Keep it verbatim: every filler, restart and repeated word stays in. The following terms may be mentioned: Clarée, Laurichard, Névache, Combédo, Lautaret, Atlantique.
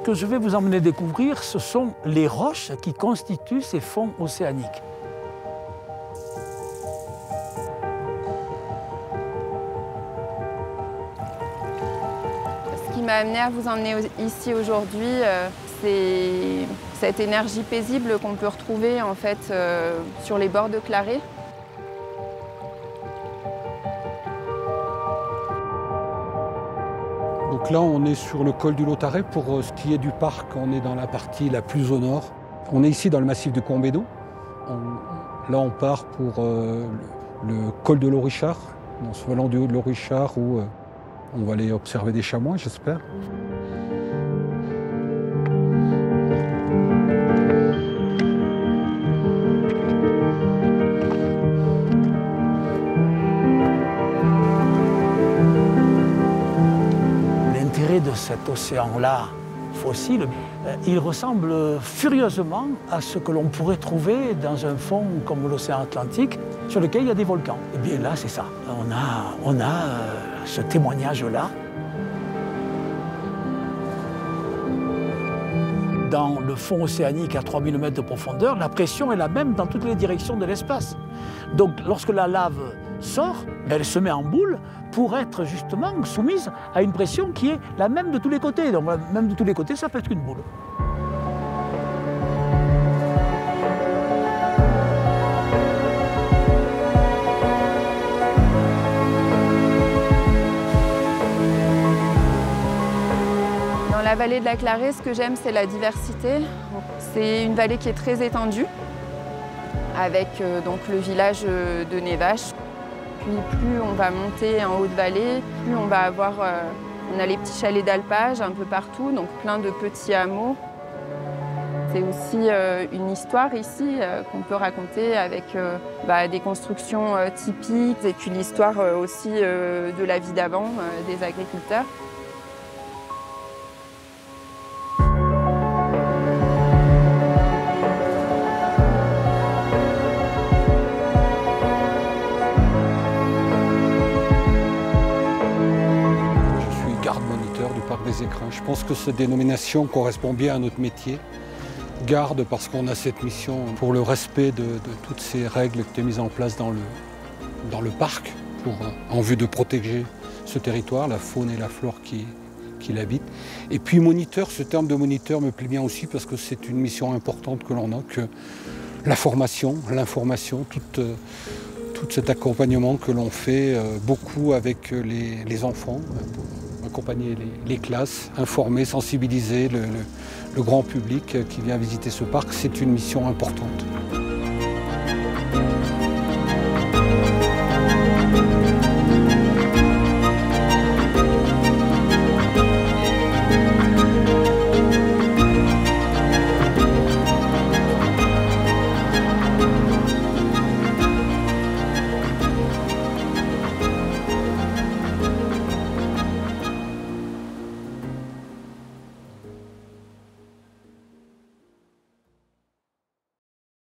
ce que je vais vous emmener découvrir, ce sont les roches qui constituent ces fonds océaniques. Ce qui m'a amené à vous emmener ici aujourd'hui, c'est cette énergie paisible qu'on peut retrouver en fait sur les bords de Clarée. Donc là, on est sur le col du Lautaret. Pour ce qui est du parc, on est dans la partie la plus au nord. On est ici dans le massif de Combédo. Là, on part pour euh, le col de Laurichard, dans ce volant du haut de Laurichard où euh, on va aller observer des chamois, j'espère. De cet océan-là fossile, il ressemble furieusement à ce que l'on pourrait trouver dans un fond comme l'océan Atlantique, sur lequel il y a des volcans. Et bien là, c'est ça. On a, on a ce témoignage-là. Dans le fond océanique à trois mille mètres de profondeur, la pression est la même dans toutes les directions de l'espace. Donc lorsque la lave sort, elle se met en boule pour être justement soumise à une pression qui est la même de tous les côtés. Donc même de tous les côtés, ça peut être qu'une boule. Dans la vallée de la Clarée, ce que j'aime, c'est la diversité. C'est une vallée qui est très étendue, avec euh, donc, le village de Névache. Puis plus on va monter en haute vallée, plus on va avoir, euh, on a les petits chalets d'alpage un peu partout, donc plein de petits hameaux. C'est aussi euh, une histoire ici euh, qu'on peut raconter avec euh, bah, des constructions euh, typiques et puis l'histoire euh, aussi euh, de la vie d'avant euh, des agriculteurs. Des écrins. Je pense que cette dénomination correspond bien à notre métier. Garde parce qu'on a cette mission pour le respect de, de toutes ces règles qui étaient mises en place dans le, dans le parc pour, en vue de protéger ce territoire, la faune et la flore qui, qui l'habitent. Et puis moniteur, ce terme de moniteur me plaît bien aussi parce que c'est une mission importante que l'on a, que la formation, l'information, toute... Tout cet accompagnement que l'on fait beaucoup avec les, les enfants, accompagner les, les classes, informer, sensibiliser le, le, le grand public qui vient visiter ce parc, c'est une mission importante.